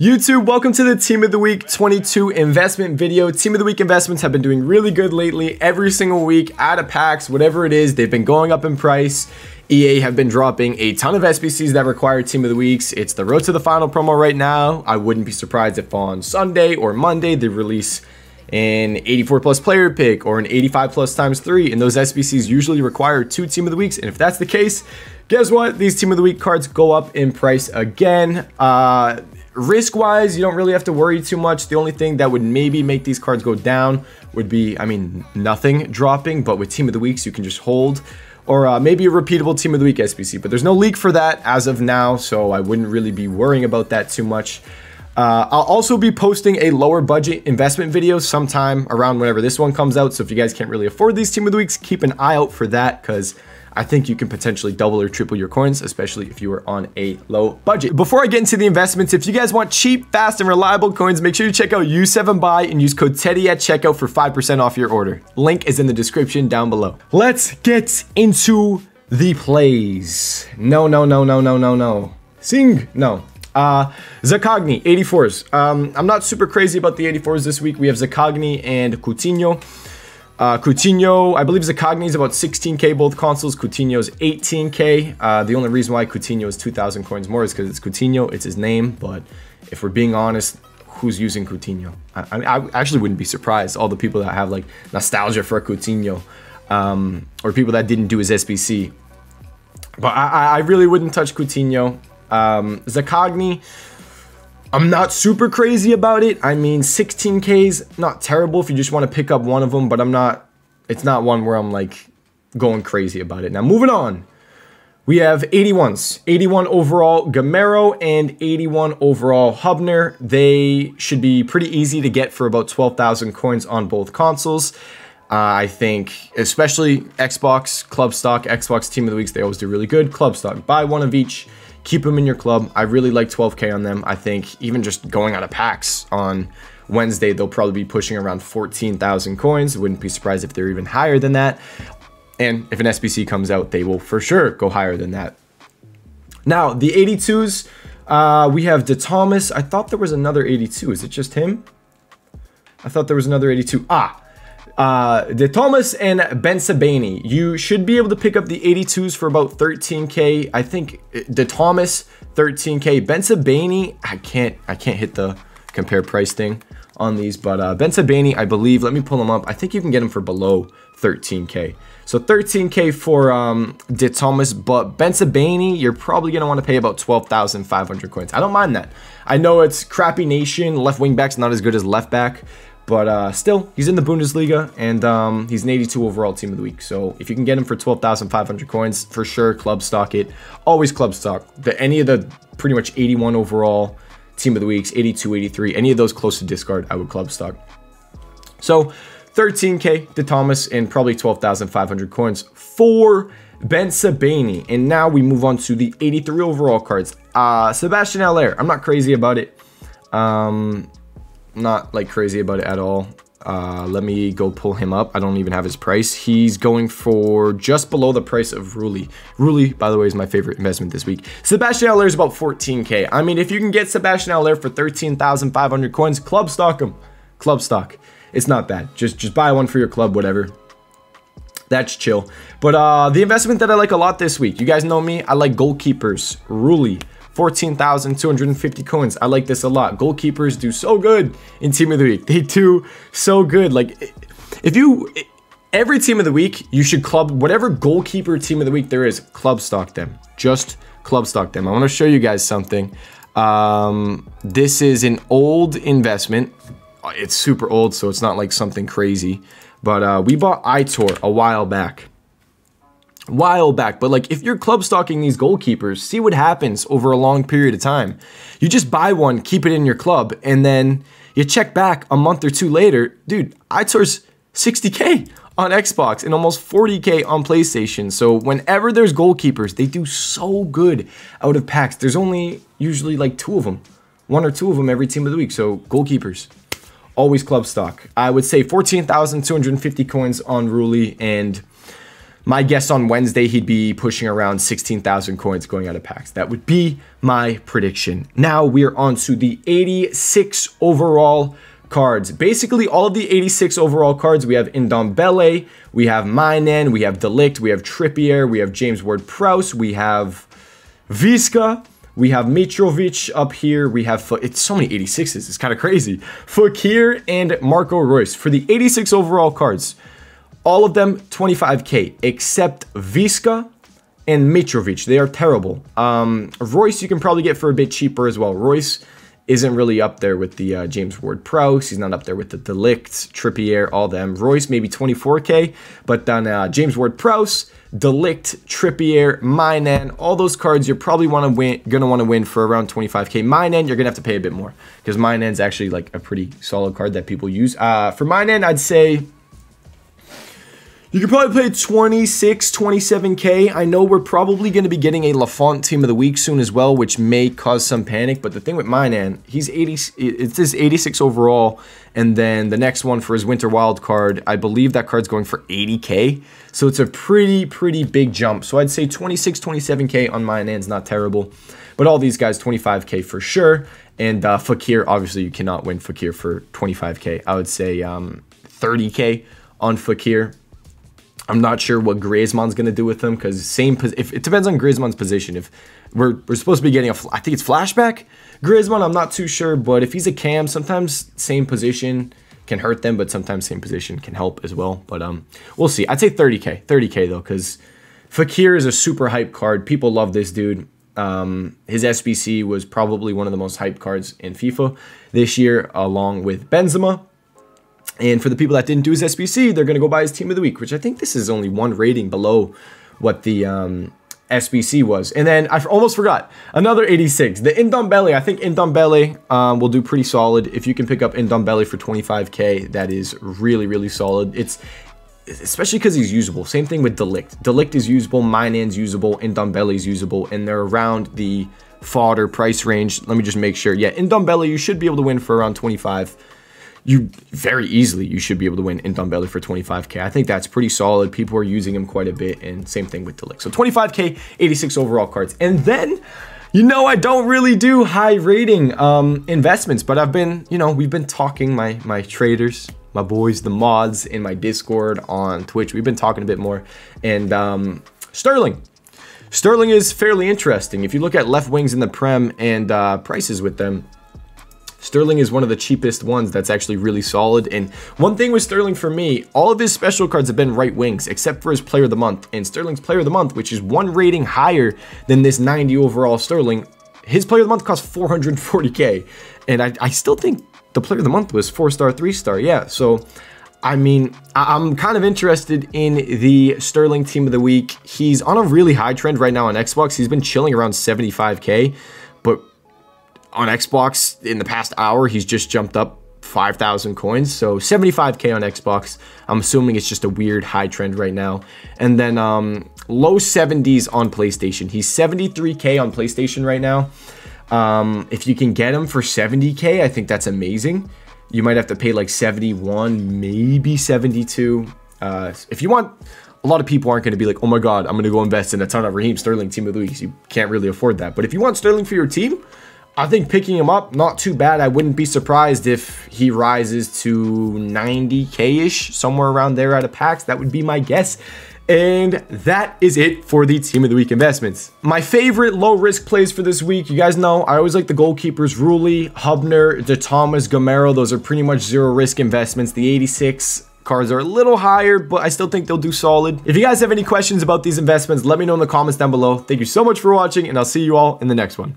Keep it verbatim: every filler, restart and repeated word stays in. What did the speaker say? YouTube, welcome to the Team of the Week twenty-two investment video. Team of the Week investments have been doing really good lately. Every single week, out of packs, whatever it is, they've been going up in price. E A have been dropping a ton of S B Cs that require Team of the Weeks. It's the Road to the Final promo right now. I wouldn't be surprised if on Sunday or Monday they release an eighty-four plus player pick or an eighty-five plus times three, and those S B Cs usually require two Team of the Weeks. And if that's the case, guess what? These Team of the Week cards go up in price again. Uh, risk-wise, you don't really have to worry too much. The only thing that would maybe make these cards go down would be, I mean, nothing dropping, but with Team of the Weeks, you can just hold. Or uh, maybe a repeatable Team of the Week S B C, but there's no leak for that as of now, so I wouldn't really be worrying about that too much. Uh, I'll also be posting a lower budget investment video sometime around whenever this one comes out, so if you guys can't really afford these Team of the Weeks, keep an eye out for that, because I think you can potentially double or triple your coins, especially if you are on a low budget. Before I get into the investments, if you guys want cheap, fast, and reliable coins, make sure you check out U seven Buy and use code TEDDY at checkout for five percent off your order. Link is in the description down below. Let's get into the plays. No, no, no, no, no, no, no. Sing, no. Uh, Zaccagni, eighty-fours. Um, I'm not super crazy about the eighty-fours this week. We have Zaccagni and Coutinho. Uh, Coutinho, I believe Zaccagni is about sixteen K both consoles. Coutinho's eighteen K. Uh, the only reason why Coutinho is two thousand coins more is because it's Coutinho, it's his name. But if we're being honest, who's using Coutinho? I, I, I actually wouldn't be surprised. All the people that have like nostalgia for Coutinho, um, or people that didn't do his S B C. But I, I really wouldn't touch Coutinho. Um, Zaccagni, I'm not super crazy about it. I mean, sixteen K's, not terrible if you just want to pick up one of them, but I'm not, it's not one where I'm like going crazy about it. Now, moving on, we have eighty-ones, eighty-one overall Gamero and eighty-one overall Hubner. They should be pretty easy to get for about twelve thousand coins on both consoles. Uh, I think, especially Xbox, Club Stock, Xbox Team of the Weeks, they always do really good. Club Stock, buy one of each. Keep them in your club. I really like twelve K on them. I think even just going out of packs on Wednesday, they'll probably be pushing around fourteen thousand coins. Wouldn't be surprised if they're even higher than that. And if an S B C comes out, they will for sure go higher than that. Now, the eighty-twos, uh, we have de Thomas. I thought there was another eighty-two. Is it just him? I thought there was another eighty-two. Ah. Uh, de Thomas and Bensebaini. You should be able to pick up the eighty-twos for about thirteen K. I think de Thomas thirteen K. Bensebaini, I can't, I can't hit the compare price thing on these, but uh, Bensebaini, I believe. Let me pull them up. I think you can get them for below thirteen K. So thirteen K for um, de Thomas, but Bensebaini, you're probably gonna want to pay about twelve thousand five hundred coins. I don't mind that. I know it's crappy nation. Left wing back's not as good as left back. But uh, still, he's in the Bundesliga, and um, he's an eighty-two overall Team of the Week. So if you can get him for twelve thousand five hundred coins, for sure, club stock it. Always club stock. The, any of the pretty much eighty-one overall Team of the Weeks, eighty-two, eighty-three, any of those close to discard, I would club stock. So thirteen K to Thomas and probably twelve thousand five hundred coins for Bensebaini. And now we move on to the eighty-three overall cards. Uh, Sébastien Haller, I'm not crazy about it. Um... Not like crazy about it at all. Uh, let me go pull him up. I don't even have his price. He's going for just below the price of Ruli. Ruli, by the way, is my favorite investment this week. Sébastien Haller is about fourteen K. I mean, if you can get Sébastien Haller for thirteen thousand five hundred coins, club stock him. Club stock. It's not bad. Just, just buy one for your club, whatever. That's chill. But uh, the investment that I like a lot this week, you guys know me, I like goalkeepers. Ruli. fourteen thousand two hundred fifty coins. I like this a lot. Goalkeepers do so good in Team of the Week. They do so good. Like, if you, every Team of the Week, you should club, whatever goalkeeper Team of the Week there is, club stock them. Just club stock them. I want to show you guys something. Um, this is an old investment. It's super old, so it's not like something crazy. But uh, we bought Itor a while back. While back, but like if you're club stocking these goalkeepers, see what happens over a long period of time. You just buy one, keep it in your club, and then you check back a month or two later. Dude, Itor's sixty K on Xbox and almost forty K on PlayStation. So whenever there's goalkeepers, they do so good out of packs. There's only usually like two of them, one or two of them every Team of the Week. So goalkeepers, always club stock. I would say fourteen thousand two hundred fifty coins on Ruli and My guess on Wednesday, he'd be pushing around sixteen thousand coins going out of packs. That would be my prediction. Now we are on to the eighty-six overall cards. Basically, all of the eighty-six overall cards, we have Ndombele, we have Mainan, we have de Ligt, we have Trippier, we have James Ward-Prowse, we have Visca, we have Mitrovic up here. We have, it's so many eighty-sixes, it's kind of crazy. Fakir and Marco Reus for the eighty-six overall cards. All of them twenty-five K, except Visca and Mitrovic. They are terrible. Um, Royce you can probably get for a bit cheaper as well. Royce isn't really up there with the uh, James Ward-Prowse. He's not up there with the de Ligt, Trippier, all them. Royce maybe twenty-four K, but then uh, James Ward-Prowse, de Ligt, Trippier, Mainan, all those cards you're probably want to win, gonna want to win for around twenty-five K. Mainan, you're gonna have to pay a bit more because Mainan's actually like a pretty solid card that people use. Uh, for Mainan, I'd say you could probably play twenty-six, twenty-seven K. I know we're probably going to be getting a LaFont team of the week soon as well, which may cause some panic. But the thing with Mainan, he's eighty, it's his eighty-six overall. And then the next one for his winter wild card, I believe that card's going for eighty K. So it's a pretty, pretty big jump. So I'd say twenty-six, twenty-seven K on Mainan's not terrible. But all these guys, twenty-five K for sure. And uh, Fakir, obviously you cannot win Fakir for twenty-five K. I would say um, thirty K on Fakir. I'm not sure what Griezmann's going to do with him because same. If it depends on Griezmann's position. If we're, we're supposed to be getting a, I think it's flashback Griezmann. I'm not too sure, but if he's a cam, sometimes same position can hurt them, but sometimes same position can help as well. But um, we'll see. I'd say thirty K, thirty K though, because Fakir is a super hype card. People love this dude. Um, his S B C was probably one of the most hyped cards in FIFA this year, along with Benzema. And for the people that didn't do his S B C, they're going to go buy his team of the week, which I think this is only one rating below what the um, S B C was. And then I almost forgot another eighty-six, the Ndombele. I think Ndombele um, will do pretty solid. If you can pick up Ndombele for twenty-five K, that is really, really solid. It's especially because he's usable. Same thing with de Ligt. De Ligt is usable, Mainan's usable, Ndombele is usable, and they're around the fodder price range. Let me just make sure. Yeah, Ndombele, you should be able to win for around twenty-five. You very easily, you should be able to win Ndombele for twenty-five K. I think that's pretty solid. People are using him quite a bit, and same thing with de Ligt. So twenty-five K, eighty-six overall cards. And then, you know, I don't really do high rating um, investments, but I've been, you know, we've been talking, my, my traders, my boys, the mods in my Discord, on Twitch. We've been talking a bit more. And um, Sterling. Sterling is fairly interesting. If you look at left wings in the Prem and uh, prices with them, Sterling is one of the cheapest ones that's actually really solid. And one thing with Sterling for me, all of his special cards have been right wings, except for his player of the month. And Sterling's player of the month, which is one rating higher than this ninety overall Sterling, his player of the month costs four hundred forty K. And I, I still think the player of the month was four star, three star. Yeah. So, I mean, I, I'm kind of interested in the Sterling team of the week. He's on a really high trend right now on Xbox. He's been chilling around seventy-five K, but on Xbox in the past hour, he's just jumped up five thousand coins. So seventy-five K on Xbox. I'm assuming it's just a weird high trend right now. And then um, low seventies on PlayStation. He's seventy-three K on PlayStation right now. Um, if you can get him for seventy K, I think that's amazing. You might have to pay like seventy-one, maybe seventy-two. Uh, if you want, a lot of people aren't going to be like, oh my God, I'm going to go invest in a ton of Raheem Sterling team of the week. You can't really afford that. But if you want Sterling for your team, I think picking him up, not too bad. I wouldn't be surprised if he rises to ninety K-ish, somewhere around there out of packs. That would be my guess. And that is it for the team of the week investments. My favorite low-risk plays for this week, you guys know, I always like the goalkeepers, Ruli, Hubner, De Thomas, Gamero. Those are pretty much zero-risk investments. The eighty-six cards are a little higher, but I still think they'll do solid. If you guys have any questions about these investments, let me know in the comments down below. Thank you so much for watching, and I'll see you all in the next one.